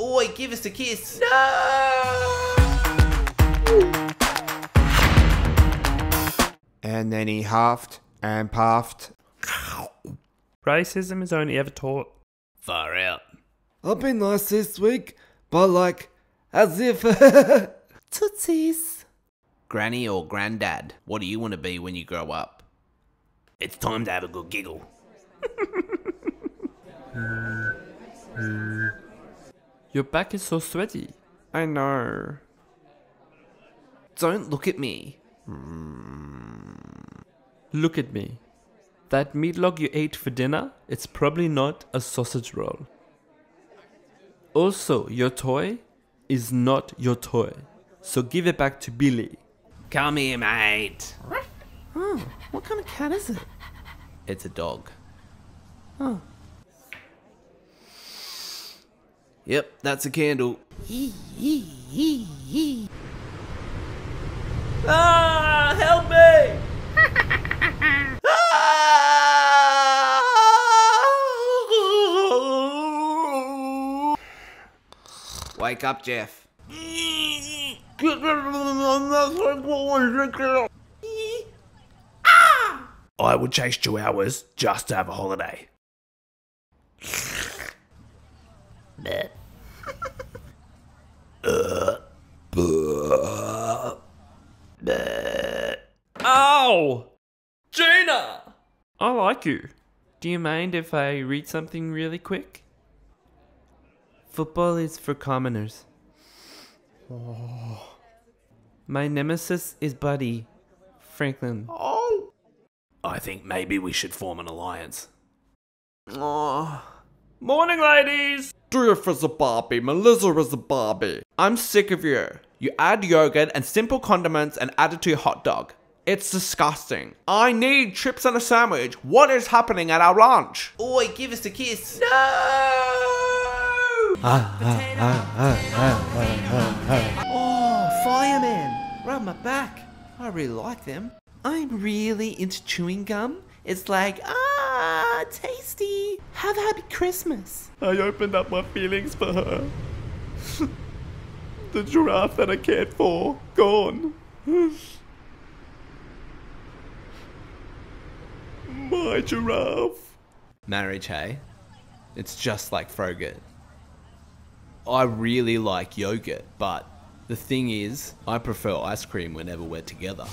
Oi, give us a kiss. No! And then he huffed and puffed. Racism is only ever taught far out. I've been nice this week, but like, as if... Tootsies. Granny or Granddad, what do you want to be when you grow up? It's time to have a good giggle. Your back is so sweaty. I know. Don't look at me. Look at me. That meatloaf you ate for dinner, it's probably not a sausage roll. Also, your toy is not your toy. So give it back to Billy. Come here, mate. Oh, what kind of cat is it? It's a dog. Oh. Yep, that's a candle. Ah, help me! Wake up, Jeff. I would chase chihuahuas just to have a holiday. Ow! Gina! I like you. Do you mind if I read something really quick? Football is for commoners. Oh. My nemesis is Buddy Franklin. Oh! I think maybe we should form an alliance. Oh. Morning, ladies! Drew is a Barbie, Melissa is a Barbie. I'm sick of you. You add yogurt and simple condiments and add it to your hot dog. It's disgusting. I need chips and a sandwich. What is happening at our lunch? Oi, give us a kiss. No! Oh, fireman, rub my back. I really like them. I'm really into chewing gum. It's like, ah, tasty. Have a happy Christmas. I opened up my feelings for her. The giraffe that I cared for, gone. My giraffe. Marriage, hey? It's just like Fro-gurt. I really like yogurt, but the thing is, I prefer ice cream whenever we're together.